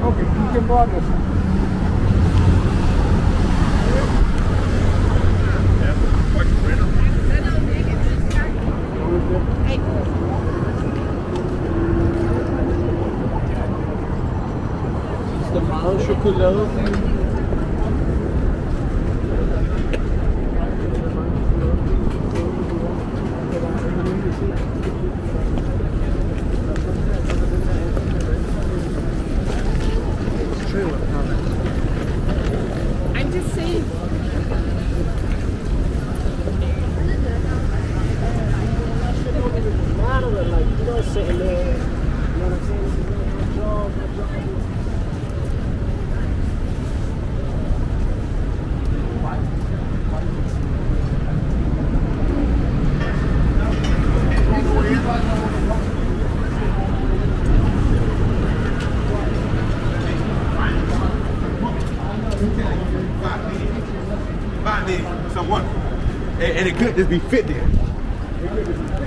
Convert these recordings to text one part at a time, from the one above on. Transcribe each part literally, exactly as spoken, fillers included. ¿no? Que pinche barrio. Está mal chocolado. I'm just saying. Like, you know, sitting there, you know what I'm saying? This is really my job, my job. Five days, so what? And, and it could just be fit there. It could just be fit there.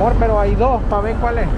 amor, pero hay dos, para ver cuál es.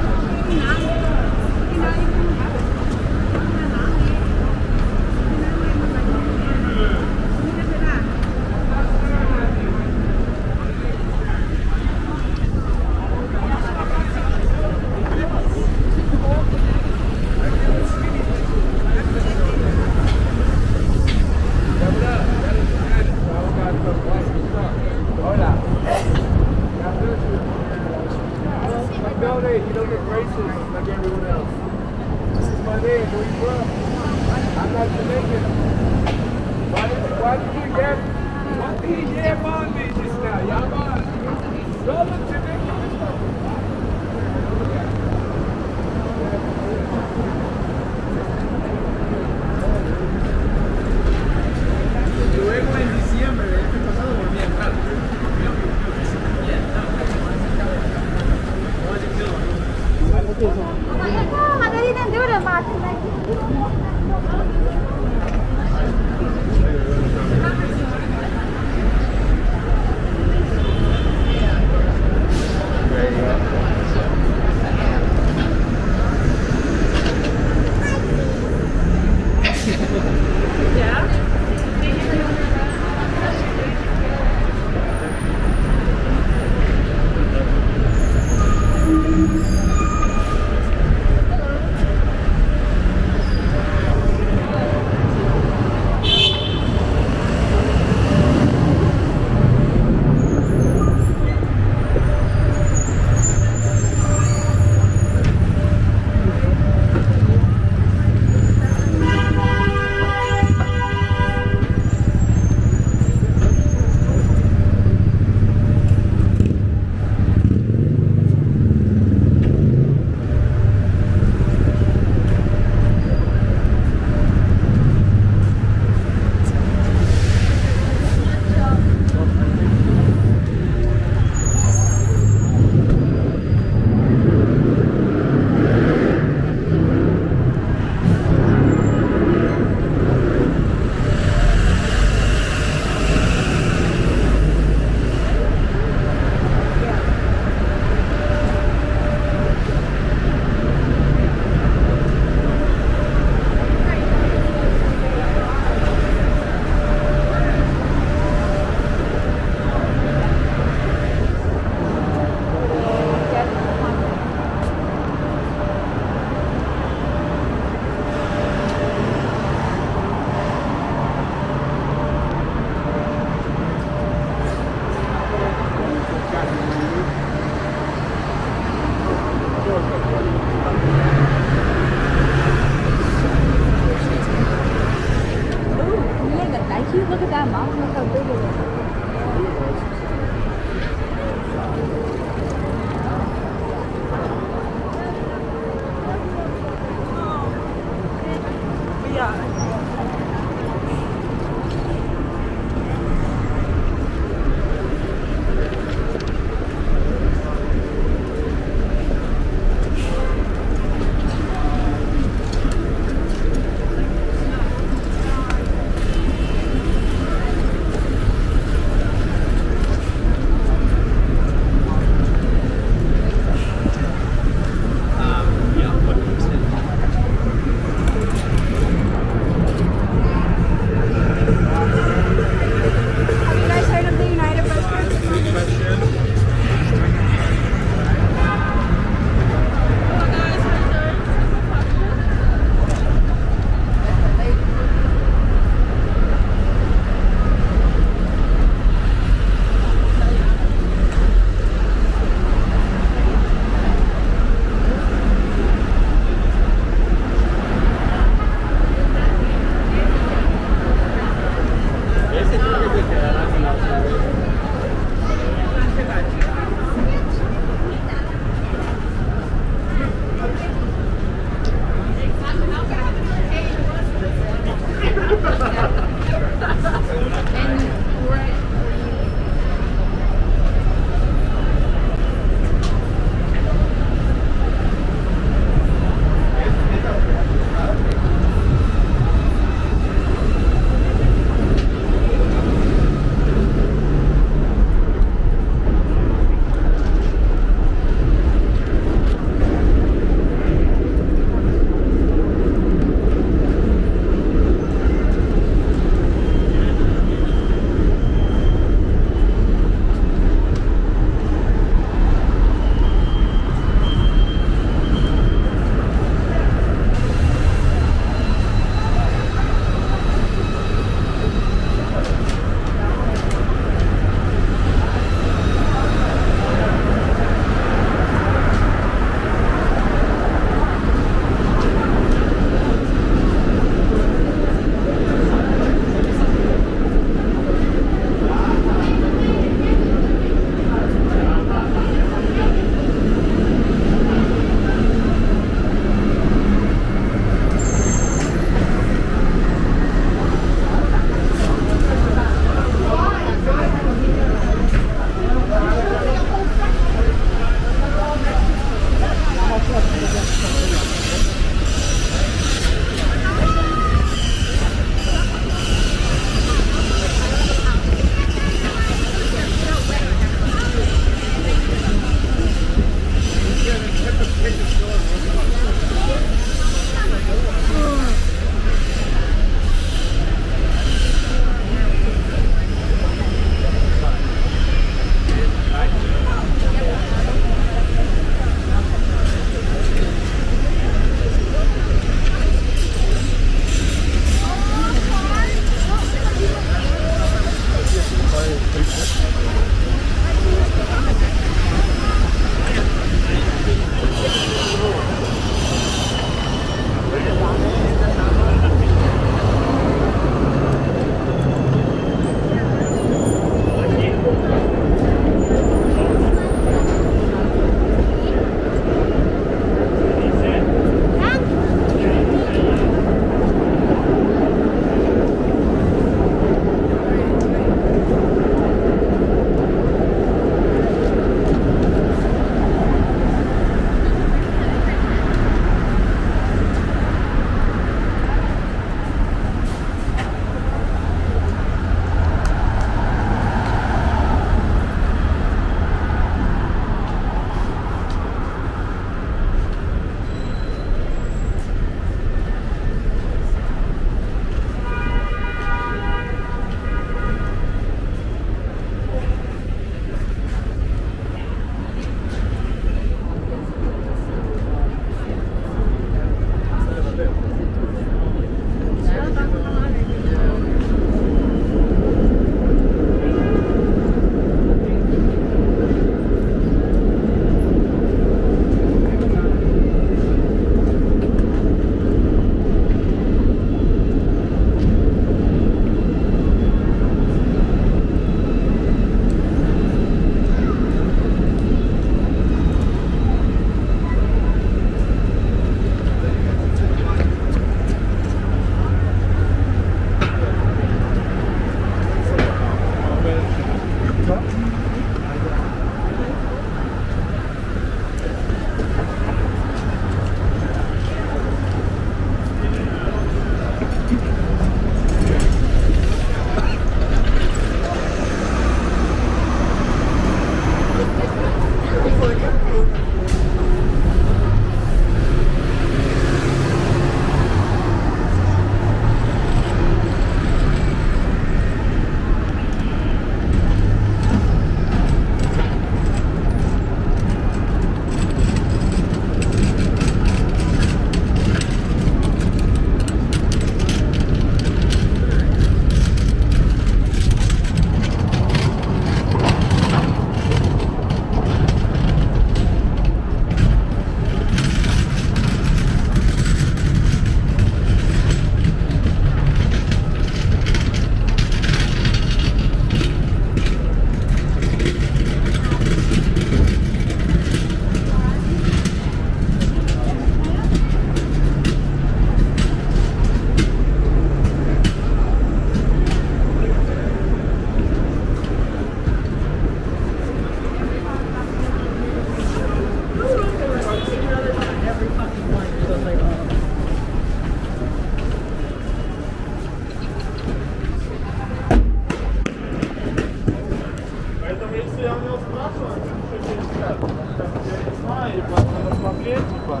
Если я у него спрашиваю, что тебе скажет? Я не знаю, типа, надо смотреть, типа.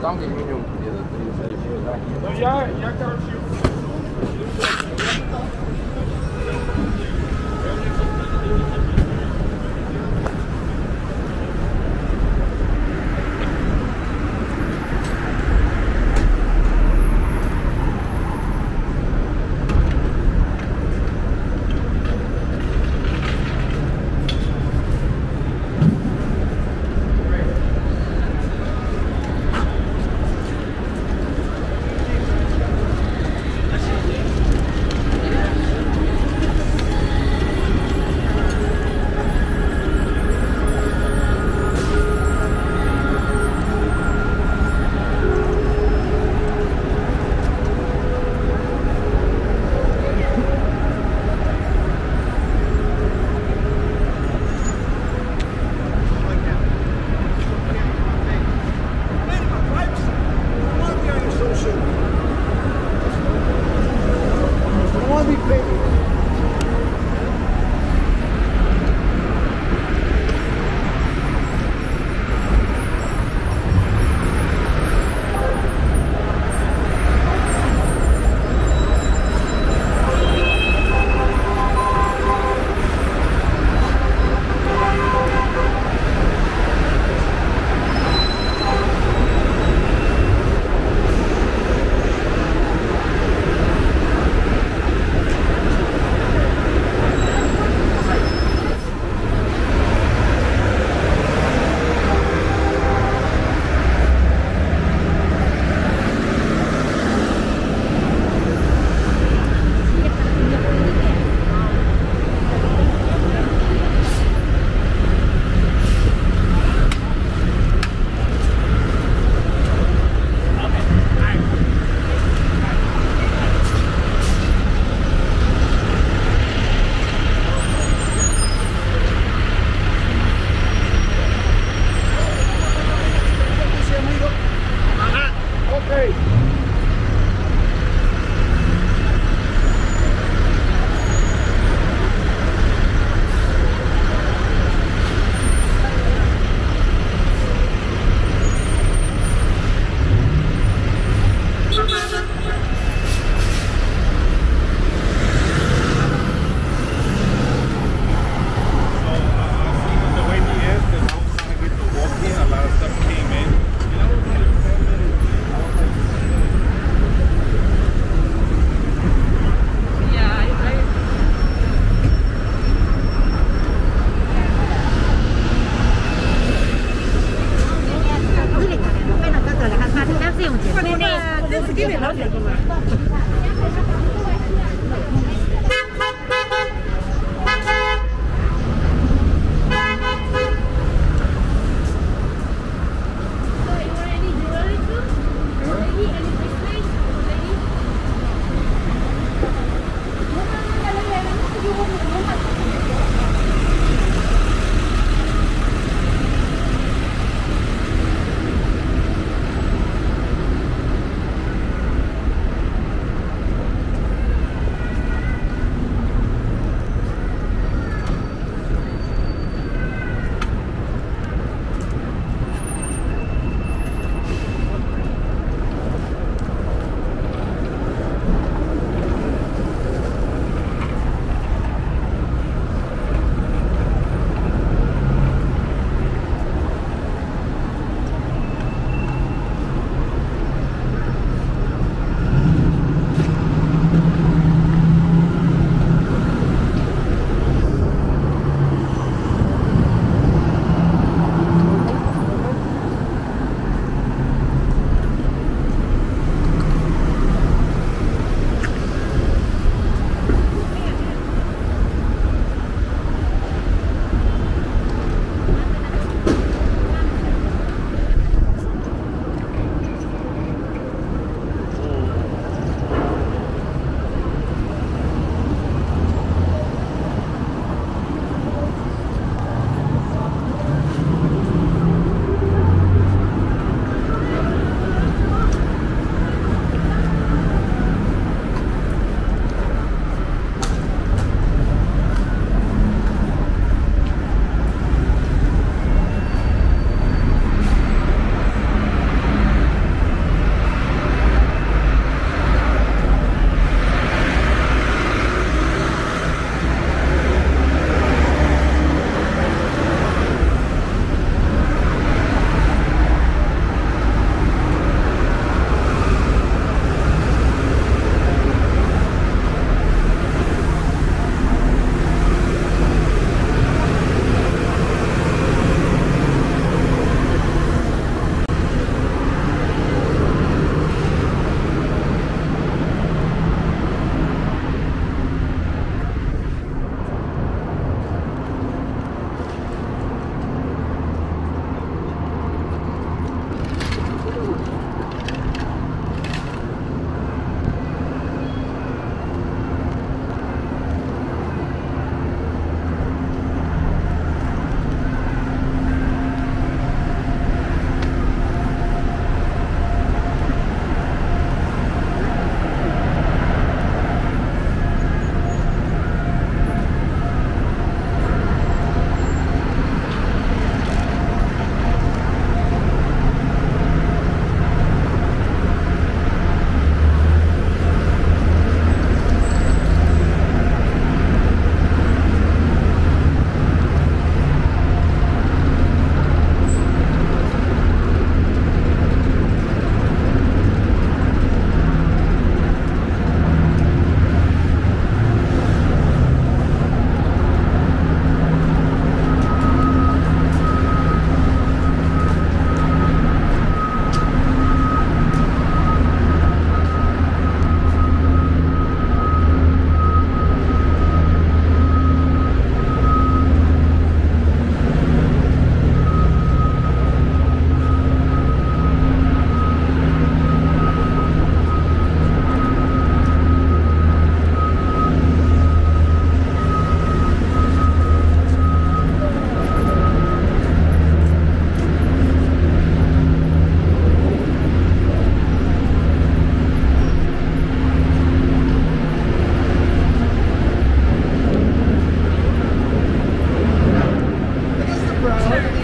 Там как минимум где-то тридцать. Ну я, я, короче, его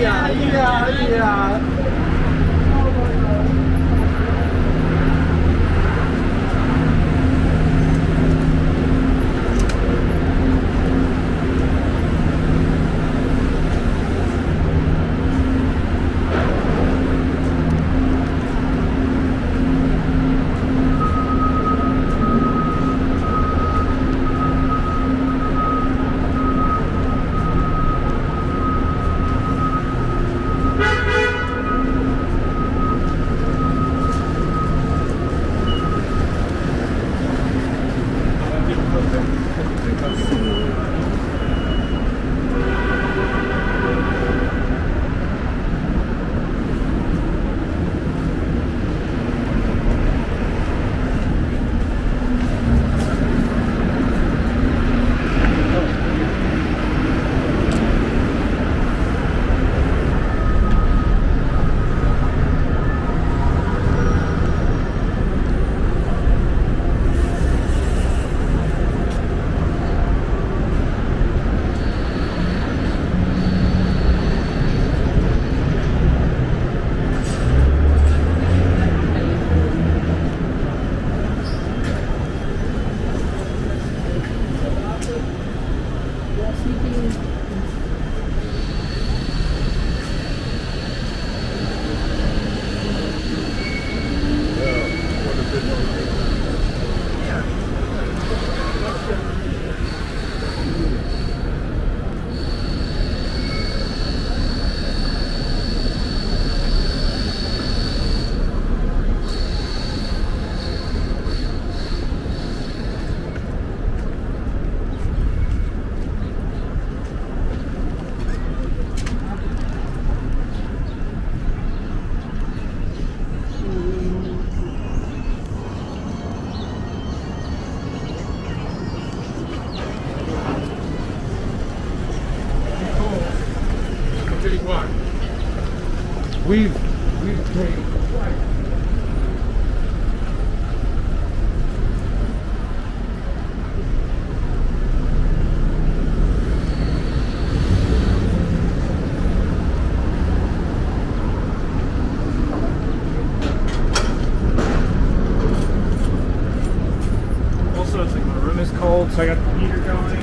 yeah, yeah, yeah. We've, we've paid quite. Also, it's like my room is cold, so I got the heater going.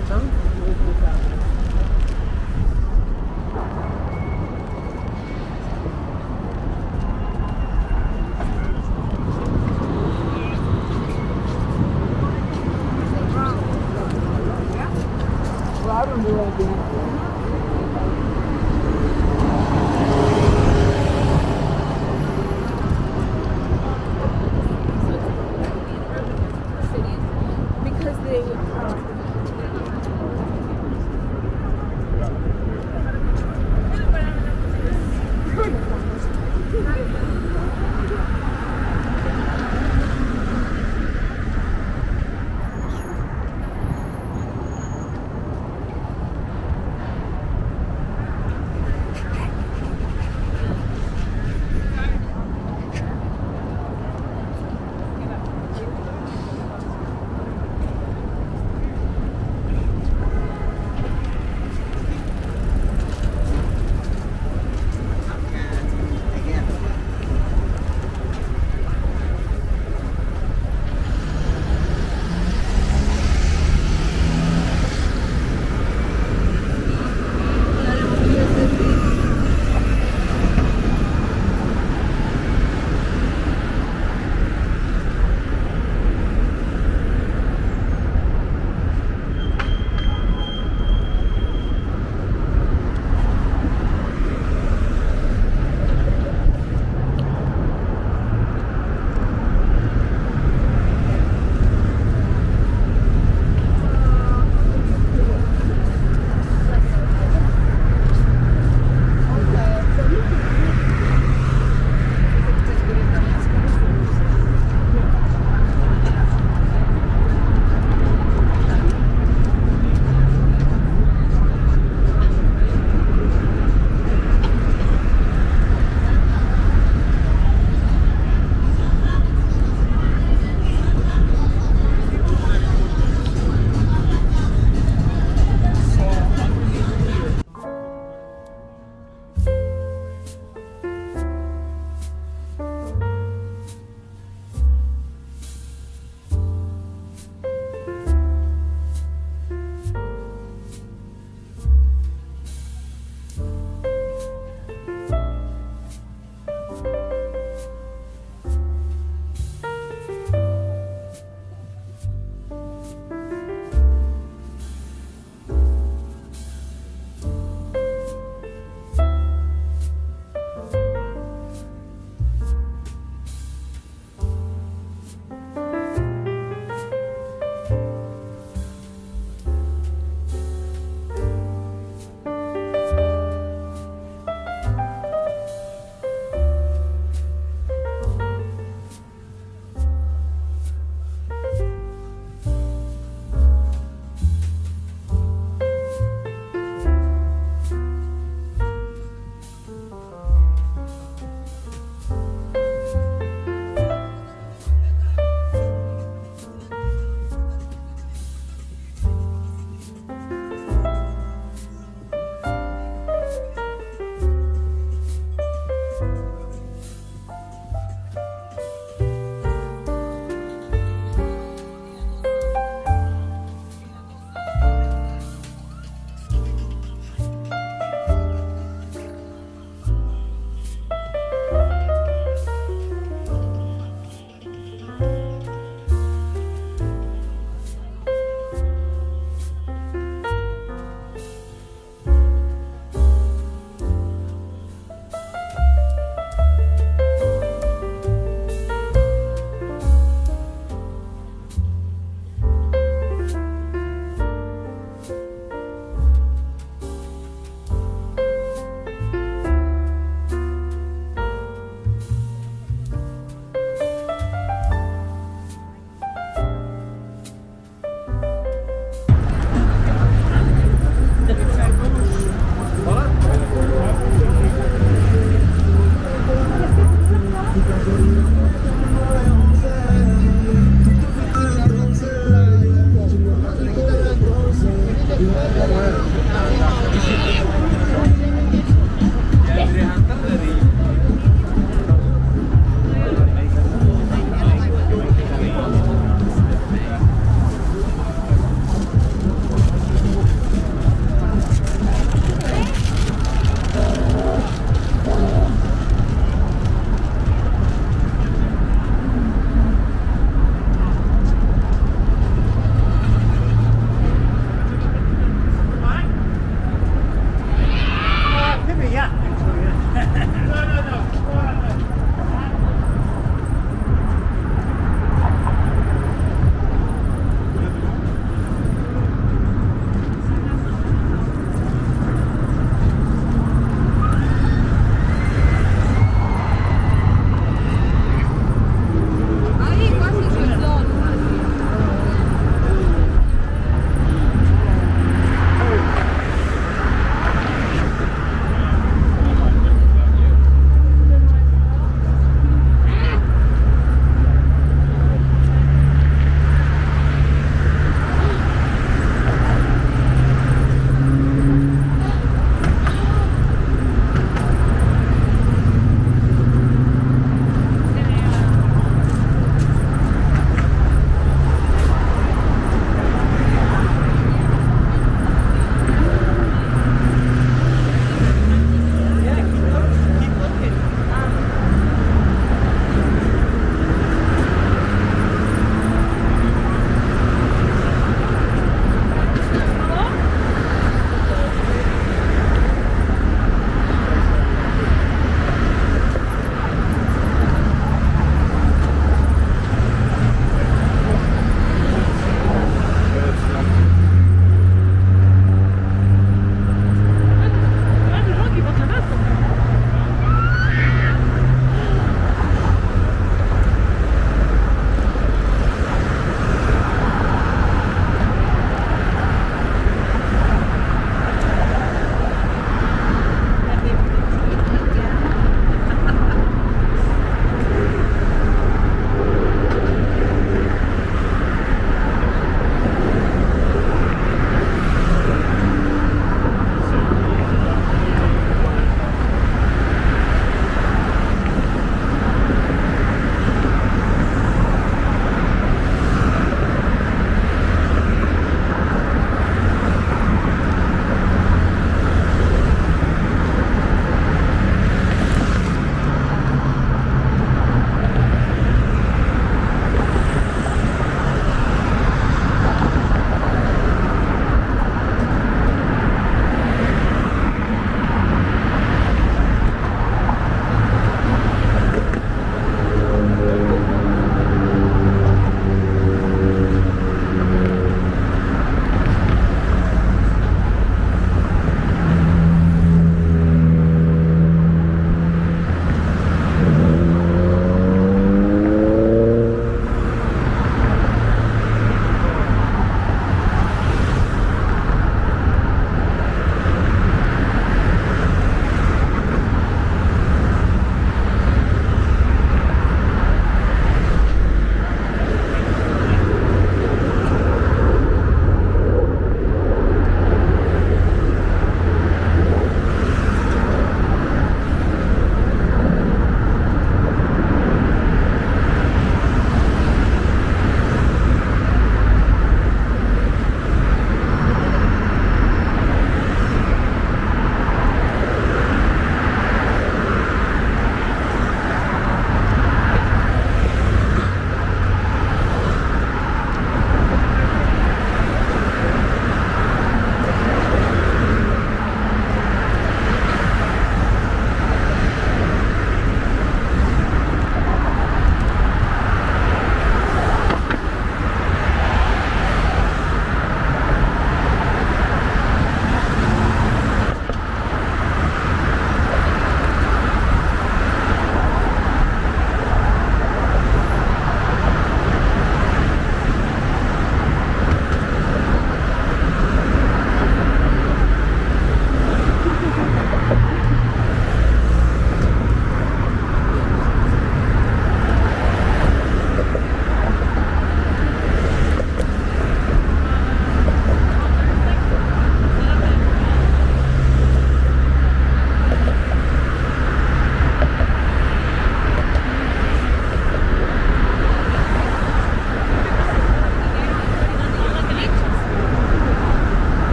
the town. Well, I don't know what I do.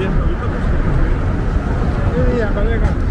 bien, poquito. Qué día, colega.